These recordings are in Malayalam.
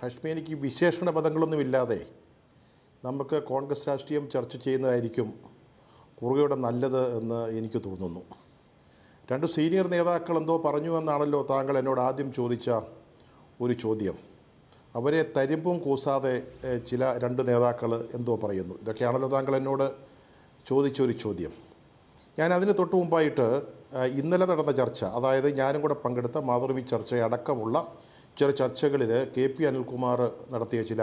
കശ്മീരിക്ക് വിശേഷണ പദങ്ങളൊന്നുമില്ലാതെ നമുക്ക് കോൺഗ്രസ് രാഷ്ട്രീയം ചർച്ച ചെയ്യുന്നതായിരിക്കും കുറുകയുടെ നല്ലത് എന്ന് എനിക്ക് തോന്നുന്നു. രണ്ട് സീനിയർ നേതാക്കൾ എന്തോ പറഞ്ഞു എന്നാണല്ലോ താങ്കൾ എന്നോട് ആദ്യം ചോദിച്ച ഒരു ചോദ്യം. അവരെ തരിമ്പും കൂസാതെ ചില രണ്ട് നേതാക്കൾ എന്തോ പറയുന്നു. ഇതൊക്കെയാണല്ലോ താങ്കൾ എന്നോട് ചോദിച്ചൊരു ചോദ്യം. ഞാൻ അതിന് തൊട്ട് മുമ്പായിട്ട് ഇന്നലെ നടന്ന ചർച്ച, അതായത് ഞാനും കൂടെ പങ്കെടുത്ത മാതൃഭൂമി ചർച്ചയടക്കമുള്ള ചില ചർച്ചകളിൽ കെ പി അനിൽകുമാർ നടത്തിയ ചില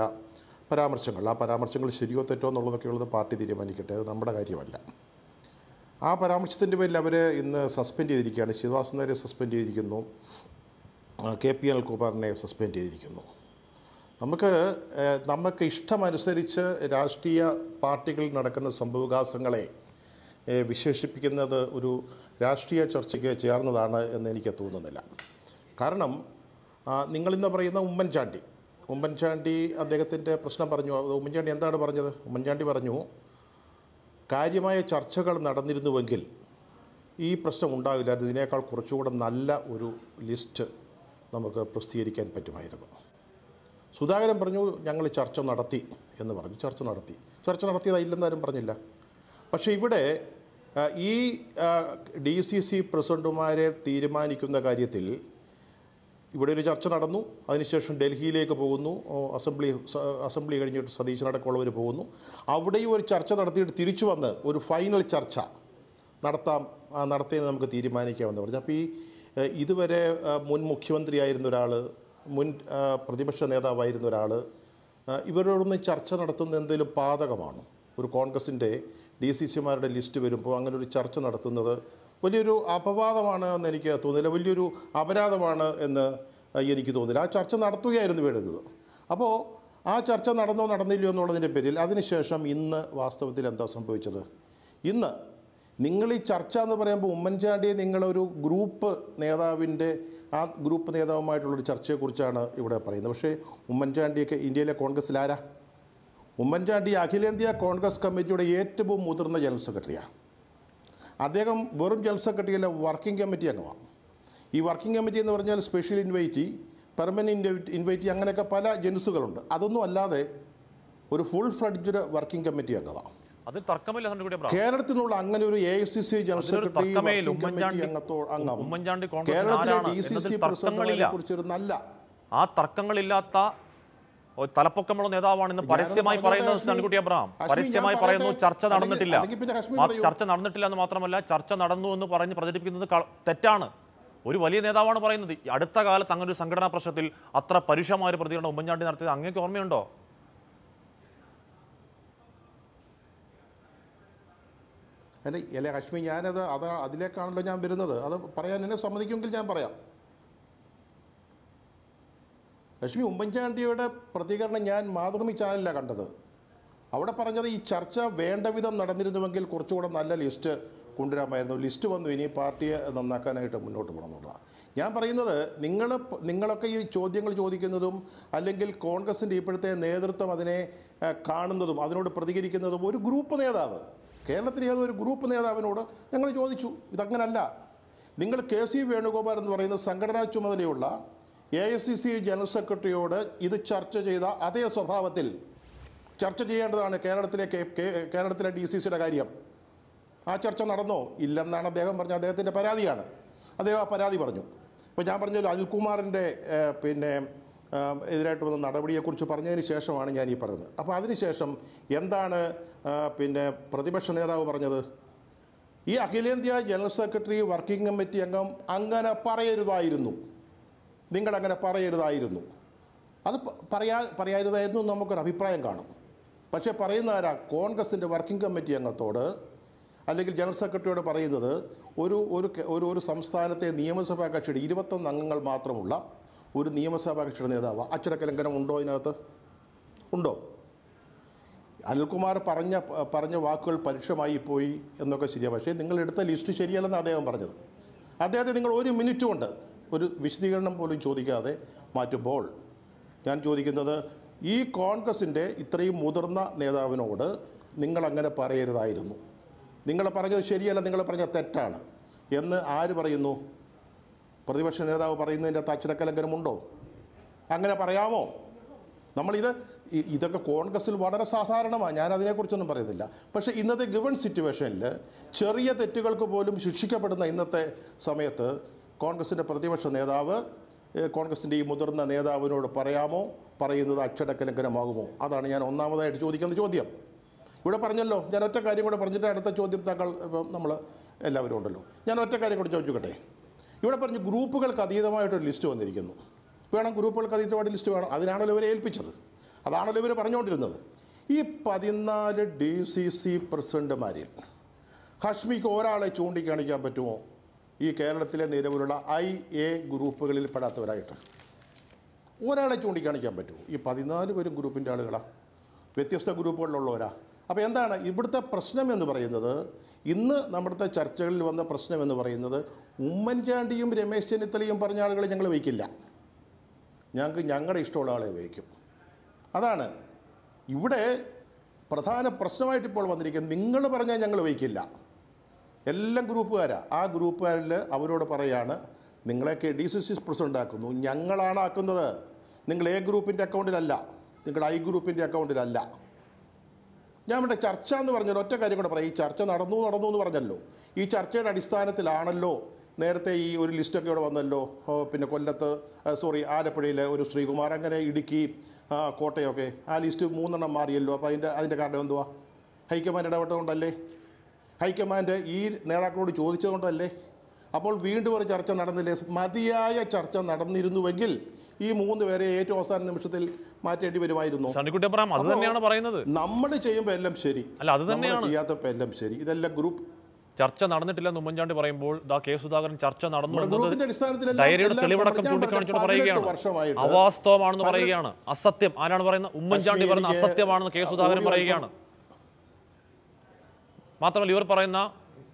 പരാമർശങ്ങൾ, ആ പരാമർശങ്ങൾ ശരിയോ തെറ്റോ എന്നുള്ളതൊക്കെ ഉള്ളത് പാർട്ടി തീരുമാനിക്കട്ടെ, അത് നമ്മുടെ കാര്യമല്ല. ആ പരാമർശത്തിൻ്റെ പേരിൽ അവർ ഇന്ന് സസ്പെൻഡ് ചെയ്തിരിക്കുകയാണ്. ശിവസുന്ദരെ സസ്പെൻഡ് ചെയ്തിരിക്കുന്നു, കെ പി അനിൽകുമാറിനെ സസ്പെൻഡ് ചെയ്തിരിക്കുന്നു. നമുക്ക് ഇഷ്ടമനുസരിച്ച് രാഷ്ട്രീയ പാർട്ടികളിൽ നടക്കുന്ന സംഭവവികാസങ്ങളെ വിശേഷിപ്പിക്കുന്നത് ഒരു രാഷ്ട്രീയ ചർച്ചയ്ക്ക് ചേർന്നതാണ് എന്ന് എനിക്ക് തോന്നുന്നില്ല. കാരണം നിങ്ങളിന്ന് പറയുന്ന ഉമ്മൻചാണ്ടി അദ്ദേഹത്തിൻ്റെ പ്രശ്നം പറഞ്ഞു. ഉമ്മൻചാണ്ടി എന്താണ് പറഞ്ഞത്? ഉമ്മൻചാണ്ടി പറഞ്ഞു, കാര്യമായ ചർച്ചകൾ നടന്നിരുന്നുവെങ്കിൽ ഈ പ്രശ്നം ഉണ്ടാകില്ലായിരുന്നു, ഇതിനേക്കാൾ കുറച്ചുകൂടെ നല്ല ഒരു ലിസ്റ്റ് നമുക്ക് പ്രസിദ്ധീകരിക്കാൻ പറ്റുമായിരുന്നു. സുധാകരൻ പറഞ്ഞു ഞങ്ങൾ ചർച്ച നടത്തി എന്ന് പറഞ്ഞു. ചർച്ച നടത്തിയതായില്ലെന്നാരും പറഞ്ഞില്ല. പക്ഷേ ഇവിടെ ഈ DCC പ്രസിഡന്റുമാരെ തീരുമാനിക്കുന്ന കാര്യത്തിൽ ഇവിടെ ഒരു ചർച്ച നടന്നു, അതിനുശേഷം ഡൽഹിയിലേക്ക് പോകുന്നു, അസംബ്ലി കഴിഞ്ഞിട്ട് സതീശനടക്കമുള്ളവർ പോകുന്നു. അവിടെയും ഒരു ചർച്ച നടത്തിയിട്ട് തിരിച്ചു വന്ന് ഒരു ഫൈനൽ ചർച്ച നടത്തിയെന്ന് നമുക്ക് തീരുമാനിക്കാമെന്ന് പറഞ്ഞു. അപ്പോൾ ഈ ഇതുവരെ മുൻ മുഖ്യമന്ത്രിയായിരുന്ന ഒരാൾ, മുൻ പ്രതിപക്ഷ നേതാവായിരുന്ന ഒരാൾ ഇവരോടൊന്ന് ചർച്ച നടത്തുന്ന എന്തെങ്കിലും പാതകമാണ്? ഒരു കോൺഗ്രസിൻ്റെ DCCമാരുടെ ലിസ്റ്റ് വരുമ്പോൾ അങ്ങനെ ഒരു ചർച്ച നടത്തുന്നത് വലിയൊരു അപവാദമാണ് എന്ന് എനിക്ക് തോന്നില്ല, വലിയൊരു അപരാധമാണ് എന്ന് എനിക്ക് തോന്നില്ല. ആ ചർച്ച നടത്തുകയായിരുന്നു വേണ്ടത്. അപ്പോൾ ആ ചർച്ച നടന്നോ നടന്നില്ലയോ എന്നുള്ളതിൻ്റെ പേരിൽ അതിനുശേഷം ഇന്ന് വാസ്തവത്തിൽ എന്താ സംഭവിച്ചത്? ഇന്ന് നിങ്ങൾ ഈ ചർച്ച എന്ന് പറയുമ്പോൾ ഉമ്മൻചാണ്ടിയെ നിങ്ങളൊരു ഗ്രൂപ്പ് നേതാവുമായിട്ടുള്ളൊരു ചർച്ചയെക്കുറിച്ചാണ് ഇവിടെ പറയുന്നത്. പക്ഷേ ഉമ്മൻചാണ്ടിയൊക്കെ ഇന്ത്യയിലെ കോൺഗ്രസ്സിലാരാ? ഉമ്മൻചാണ്ടി അഖിലേന്ത്യാ കോൺഗ്രസ് കമ്മിറ്റിയുടെ ഏറ്റവും മുതിർന്ന ജനറൽ സെക്രട്ടറിയാണ്. അദ്ദേഹം വെറും ജനറൽ സെക്രട്ടറിയല്ല, വർക്കിംഗ് കമ്മിറ്റി അംഗമാണ്. ഈ വർക്കിംഗ് കമ്മിറ്റി എന്ന് പറഞ്ഞാൽ സ്പെഷ്യൽ ഇൻവൈറ്റി, പെർമനൻറ്റ് ഇൻവൈറ്റി, അങ്ങനെയൊക്കെ പല ജനുസുകളുണ്ട്. അതൊന്നും അല്ലാതെ ഒരു ഫുൾ ഫ്ലഡ്ജ് വർക്കിംഗ് കമ്മിറ്റി അംഗമാണ്. അതിൽ തർക്കമില്ല. കേരളത്തിൽ നിന്നുള്ള അങ്ങനെ ഒരു AICC ജനറൽ സെക്രട്ടറി ഉമ്മൻചാണ്ടി കേരളത്തിലെ DCC പ്രസിഡന്റിനെ കുറിച്ചൊരു നല്ല ആ തർക്കങ്ങളില്ലാത്ത തലപ്പൊക്കമുള്ള നേതാവാണെന്ന് പരസ്യമായി പറയുന്നത് നന്ദകുട്ടി അബ്രഹാം പരസ്യമായി പറയുന്നു. ചർച്ച നടന്നിട്ടില്ല, ചർച്ച നടന്നിട്ടില്ല എന്ന് മാത്രമല്ല ചർച്ച നടന്നു എന്ന് പറഞ്ഞ് പ്രചരിപ്പിക്കുന്നത് തെറ്റാണ്. ഒരു വലിയ നേതാവാണ് പറയുന്നത്. അടുത്ത കാലത്ത് അങ്ങനെ ഒരു സംഘടനാ പ്രശ്നത്തിൽ അത്ര പരുഷമായ ഒരു പ്രതികരണം ഉമ്മൻചാണ്ടി നടത്തിയത് അങ്ങേക്ക് ഓർമ്മയുണ്ടോ? അല്ല കശ്മീർ, ഞാനത് അതിലേക്കാണല്ലോ ഞാൻ വരുന്നത്. അത് പറയാൻ എന്നെ സമ്മതിക്കുമെങ്കിൽ ഞാൻ പറയാം. ലക്ഷ്മി, ഉമ്മൻചാണ്ടിയുടെ പ്രതികരണം ഞാൻ മാതൃഭൂമി ചാനലിലാണ് കണ്ടത്. അവിടെ പറഞ്ഞത് ഈ ചർച്ച വേണ്ട വിധം നടന്നിരുന്നുവെങ്കിൽ കുറച്ചുകൂടെ നല്ല ലിസ്റ്റ് കൊണ്ടുവരാമായിരുന്നു, ലിസ്റ്റ് വന്നു, ഇനി പാർട്ടിയെ നന്നാക്കാനായിട്ട് മുന്നോട്ട് പോകണം എന്നുള്ളതാണ് ഞാൻ പറയുന്നത്. നിങ്ങളൊക്കെ ഈ ചോദ്യങ്ങൾ ചോദിക്കുന്നതും അല്ലെങ്കിൽ കോൺഗ്രസിൻ്റെ ഇപ്പോഴത്തെ നേതൃത്വം അതിനെ കാണുന്നതും അതിനോട് പ്രതികരിക്കുന്നതും ഒരു ഗ്രൂപ്പ് നേതാവ്, കേരളത്തിലെ ഏതൊരു ഗ്രൂപ്പ് നേതാവിനോട് ഞങ്ങൾ ചോദിച്ചു. ഇതങ്ങനല്ല. നിങ്ങൾ KC വേണുഗോപാൽ എന്ന് പറയുന്ന സംഘടനാ ചുമതലയുള്ള AICC ജനറൽ സെക്രട്ടറിയോട് ഇത് ചർച്ച ചെയ്ത അതേ സ്വഭാവത്തിൽ ചർച്ച ചെയ്യേണ്ടതാണ് കേരളത്തിലെ DCCയുടെ കാര്യം. ആ ചർച്ച നടന്നോ? ഇല്ലെന്നാണ് അദ്ദേഹം പറഞ്ഞത്. അദ്ദേഹത്തിൻ്റെ പരാതിയാണ്. അദ്ദേഹം ആ പരാതി പറഞ്ഞു. ഇപ്പോൾ ഞാൻ പറഞ്ഞല്ലോ അനിൽകുമാറിൻ്റെ എതിരായിട്ട് വന്ന നടപടിയെക്കുറിച്ച് പറഞ്ഞതിന് ശേഷമാണ് ഞാൻ ഈ പറയുന്നത്. അപ്പോൾ അതിനുശേഷം എന്താണ് പ്രതിപക്ഷ നേതാവ് പറഞ്ഞത്? ഈ അഖിലേന്ത്യാ ജനറൽ സെക്രട്ടറി വർക്കിംഗ് കമ്മിറ്റി അംഗം അങ്ങനെ പറയരുതായിരുന്നു, നിങ്ങളങ്ങനെ പറയരുതായിരുന്നു. അത് പറയാരുതായിരുന്നു നമുക്കൊരു അഭിപ്രായം കാണും. പക്ഷേ പറയുന്ന ആരാ? കോൺഗ്രസിൻ്റെ വർക്കിംഗ് കമ്മിറ്റി അംഗത്തോട് അല്ലെങ്കിൽ ജനറൽ സെക്രട്ടറിയോട് പറയുന്നത് ഒരു ഒരു ഒരു സംസ്ഥാനത്തെ നിയമസഭാ കക്ഷിയുടെ 21 അംഗങ്ങൾ മാത്രമുള്ള ഒരു നിയമസഭാ കക്ഷിയുടെ നേതാവ്. അച്ചടക്കലംഘനം ഉണ്ടോ ഇതിനകത്ത്? ഉണ്ടോ? അനിൽകുമാർ പറഞ്ഞ വാക്കുകൾ പരുഷമായി പോയി എന്നൊക്കെ ശരിയാണ്. പക്ഷേ നിങ്ങളെടുത്ത ലിസ്റ്റ് ശരിയല്ലെന്ന് അദ്ദേഹം പറഞ്ഞത്. അദ്ദേഹത്തെ നിങ്ങൾ ഒരു മിനിറ്റ് കൊണ്ട് ഒരു വിശദീകരണം പോലും ചോദിക്കാതെ മാറ്റുമ്പോൾ ഞാൻ ചോദിക്കുന്നത്, ഈ കോൺഗ്രസിൻ്റെ ഇത്രയും മുതിർന്ന നേതാവിനോട് നിങ്ങളങ്ങനെ പറയരുതായിരുന്നു, നിങ്ങൾ പറഞ്ഞത് ശരിയല്ല, നിങ്ങൾ പറഞ്ഞത് തെറ്റാണ് എന്ന് ആര് പറയുന്നു? പ്രതിപക്ഷ നേതാവ് പറയുന്നതിൻ്റെ അച്ചടക്കലംഘനമുണ്ടോ? അങ്ങനെ പറയാമോ? നമ്മളിത് ഇതൊക്കെ കോൺഗ്രസിൽ വളരെ സാധാരണമാണ്, ഞാൻ അതിനെക്കുറിച്ചൊന്നും പറയുന്നില്ല. പക്ഷേ ഇന്നത്തെ ഗിവൺ സിറ്റുവേഷനിൽ ചെറിയ തെറ്റുകൾക്ക് പോലും ശിക്ഷിക്കപ്പെടുന്ന ഇന്നത്തെ സമയത്ത് കോൺഗ്രസിൻ്റെ പ്രതിപക്ഷ നേതാവ് കോൺഗ്രസിൻ്റെ ഈ മുതിർന്ന നേതാവിനോട് പറയാമോ? പറയുന്നത് അച്ചടക്കലംഘനമാകുമോ? അതാണ് ഞാൻ ഒന്നാമതായിട്ട് ചോദിക്കുന്ന ചോദ്യം. ഇവിടെ പറഞ്ഞല്ലോ, ഞാൻ ഒറ്റ കാര്യം കൂടെ പറഞ്ഞിട്ട് അടുത്ത ചോദ്യം താങ്കൾ നമ്മൾ എല്ലാവരും ഉണ്ടല്ലോ, ഞാൻ ഒറ്റ കാര്യം കൂടെ ചോദിച്ചോട്ടെ. ഇവിടെ പറഞ്ഞ് ഗ്രൂപ്പുകൾക്ക് അതീതമായിട്ടൊരു ലിസ്റ്റ് വന്നിരിക്കുന്നു. വേണം, ഗ്രൂപ്പുകൾക്ക് അതീതമായിട്ട് ലിസ്റ്റ് വേണം, അതിനാണല്ലോ ഇവരെ ഏൽപ്പിച്ചത്, അതാണല്ലോ ഇവർ പറഞ്ഞുകൊണ്ടിരുന്നത്. ഈ 14 DCC പ്രസിഡന്റുമാരിൽ ഹഷ്മിക്ക് ഒരാളെ ചൂണ്ടിക്കാണിക്കാൻ പറ്റുമോ ഈ കേരളത്തിലെ നിലവിലുള്ള IA ഗ്രൂപ്പുകളിൽ പെടാത്തവരായിട്ട്? ഒരാളെ ചൂണ്ടിക്കാണിക്കാൻ പറ്റുമോ? ഈ 14 പേരും ഗ്രൂപ്പിൻ്റെ ആളുകളാണ്, വ്യത്യസ്ത ഗ്രൂപ്പുകളിലുള്ളവരാ. അപ്പോൾ എന്താണ് ഇവിടുത്തെ പ്രശ്നം എന്ന് പറയുന്നത്? ഇന്ന് നമ്മുടെ ചർച്ചകളിൽ വന്ന പ്രശ്നം എന്ന് പറയുന്നത്, ഉമ്മൻചാണ്ടിയും രമേശ് ചെന്നിത്തലയും പറഞ്ഞ ആളുകളെ ഞങ്ങൾ വയ്ക്കില്ല, ഞങ്ങൾക്ക് ഞങ്ങളുടെ ഇഷ്ടമുള്ള ആളെ വയ്ക്കും. അതാണ് ഇവിടെ പ്രധാന പ്രശ്നമായിട്ടിപ്പോൾ വന്നിരിക്കുന്നത്. നിങ്ങൾ പറഞ്ഞാൽ ഞങ്ങൾ വയ്ക്കില്ല, എല്ലാം ഗ്രൂപ്പുകാരാണ്. ആ ഗ്രൂപ്പുകാരിൽ അവരോട് പറയാണ്, നിങ്ങളെയൊക്കെ DCC പ്രസിഡൻ്റ് ആക്കുന്നു, ഞങ്ങളാണ് ആക്കുന്നത്, നിങ്ങൾ A ഗ്രൂപ്പിൻ്റെ അക്കൗണ്ടിലല്ല, നിങ്ങളുടെ I ഗ്രൂപ്പിൻ്റെ അക്കൗണ്ടിലല്ല. ഞാൻ ഇവിടെ ചർച്ച എന്ന് പറഞ്ഞല്ലോ, ഒറ്റ കാര്യം കൂടെ പറയാം, ഈ ചർച്ച നടന്നു എന്ന് പറഞ്ഞല്ലോ, ഈ ചർച്ചയുടെ അടിസ്ഥാനത്തിലാണല്ലോ നേരത്തെ ഈ ഒരു ലിസ്റ്റൊക്കെ ഇവിടെ വന്നല്ലോ. പിന്നെ കൊല്ലത്ത് ആലപ്പുഴയിലെ ഒരു ശ്രീകുമാർ, അങ്ങനെ ഇടുക്കി, കോട്ടയമൊക്കെ ആ ലിസ്റ്റ് 3 മാറിയല്ലോ. അപ്പോൾ അതിൻ്റെ കാരണം എന്തുവാ? ഹൈക്കമാൻഡ് ഇടപെട്ടതുകൊണ്ടല്ലേ? ഹൈക്കമാൻഡ് ഈ നേതാക്കളോട് ചോദിച്ചതുകൊണ്ടല്ലേ? അപ്പോൾ വീണ്ടും ഒരു ചർച്ച നടന്നില്ലേ? മതിയായ ചർച്ച നടന്നിരുന്നുവെങ്കിൽ ഈ 3 പേരെ ഏറ്റവും അവസാന നിമിഷത്തിൽ മാറ്റേണ്ടി വരുമായിരുന്നു. അത് തന്നെയാണ് പറയുന്നത്, നമ്മൾ ചെയ്യുമ്പോൾ എല്ലാം ശരി, അത് തന്നെയാണ് ചെയ്യാത്തപ്പോൾ എല്ലാം ശരി, ഇതെല്ലാം ഗ്രൂപ്പ് ചർച്ച നടന്നിട്ടില്ല എന്ന് ഉമ്മൻചാണ്ടി പറയുമ്പോൾ, കെ സുധാകരൻ ചർച്ച നടന്നു, അവാസ്തവമാണെന്ന് പറയുകയാണ്, അസത്യം. ആരാണ് പറയുന്നത്? ഉമ്മൻചാണ്ടി പറയുന്ന അസത്യമാണെന്ന് കെ സുധാകരൻ പറയുകയാണ്. മാത്രമല്ല ഇവർ പറയുന്ന,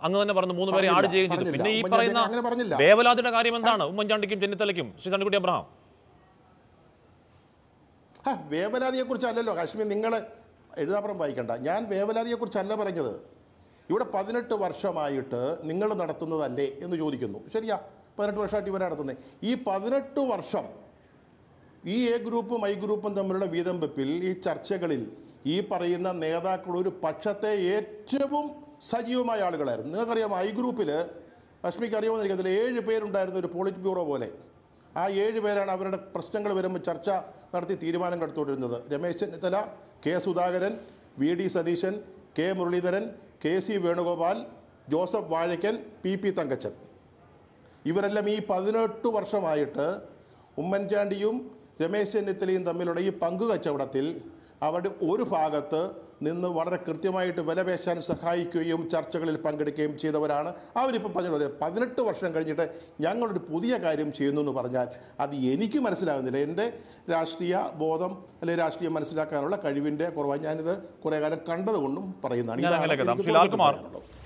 അങ്ങ് തന്നെ പറഞ്ഞു, 3 പേരെ ആഡ് ചെയ്യുകയും ചെയ്തു. പിന്നെ ഈ പറയുന്ന വേവലാതിയുടെ കാര്യം എന്താണ് ഉമ്മൻചാണ്ടിക്കും ചെന്നിത്തലയ്ക്കും? ശ്രീ സണ്ണിക്കുട്ടി അബ്രഹാം, വേവലാതിയെക്കുറിച്ചല്ലല്ലോ കാശ്മീർ, നിങ്ങൾ എഴുതാപ്പുറം വായിക്കണ്ട, ഞാൻ വേവലാതിയെക്കുറിച്ചല്ല പറഞ്ഞത്. ഇവിടെ 18 വർഷമായിട്ട് നിങ്ങൾ നടത്തുന്നതല്ലേ എന്ന് ചോദിക്കുന്നു. ശരിയാ, 18 വർഷമായിട്ട് ഇവരാണ് നടത്തുന്നത്. ഈ 18 വർഷം ഈ A ഗ്രൂപ്പും I ഗ്രൂപ്പും തമ്മിലുള്ള വീതം വെപ്പിൽ, ഈ ചർച്ചകളിൽ ഈ പറയുന്ന നേതാക്കൾ ഒരു പക്ഷത്തെ ഏറ്റവും സജീവമായ ആളുകളായിരുന്നു. നിങ്ങൾക്കറിയാം, I ഗ്രൂപ്പിൽ ലക്ഷ്മിക്ക് അറിയാമെന്ന് അതിൽ 7 പേരുണ്ടായിരുന്ന ഒരു പോളിറ്റ് ബ്യൂറോ പോലെ. ആ 7 പേരാണ് അവരുടെ പ്രശ്നങ്ങൾ വരുമ്പോൾ ചർച്ച നടത്തി തീരുമാനങ്ങൾ എടുത്തുകൊണ്ടിരുന്നത്. Ramesh Chennithala, K Sudhakaran, VD Satheesan, K Muraleedharan, KC Venugopal, Joseph Vazhakkan, PP Thankachan, ഇവരെല്ലാം ഈ 18 വർഷമായിട്ട് ഉമ്മൻചാണ്ടിയും രമേശ് ചെന്നിത്തലയും തമ്മിലുള്ള ഈ പങ്കു കച്ചവടത്തിൽ അവരുടെ ഒരു ഭാഗത്ത് നിന്ന് വളരെ കൃത്യമായിട്ട് വിലപേശാൻ സഹായിക്കുകയും ചർച്ചകളിൽ പങ്കെടുക്കുകയും ചെയ്തവരാണ് അവരിപ്പോൾ പറഞ്ഞത്. 18 വർഷം കഴിഞ്ഞിട്ട് ഞങ്ങളൊരു പുതിയ കാര്യം ചെയ്യുന്നു എന്ന് പറഞ്ഞാൽ അത് എനിക്ക് മനസ്സിലാകുന്നില്ല. എൻ്റെ രാഷ്ട്രീയ ബോധം അല്ലെങ്കിൽ രാഷ്ട്രീയം മനസ്സിലാക്കാനുള്ള കഴിവിൻ്റെ കുറവാണ്. ഞാനിത് കുറേ കാലം കണ്ടതുകൊണ്ടും പറയുന്നതാണ്.